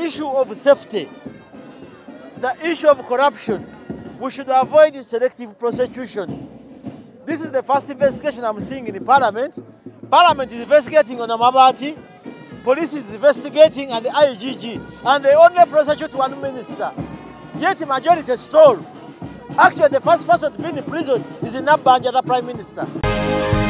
issue of safety, the issue of corruption, we should avoid selective prosecution. This is the first investigation I'm seeing in the Parliament. Parliament is investigating on Amabati, police is investigating and the IGG, and they only prosecute one minister. Yet the majority stole. Actually, the first person to be in prison is Nabbanja, the Prime Minister.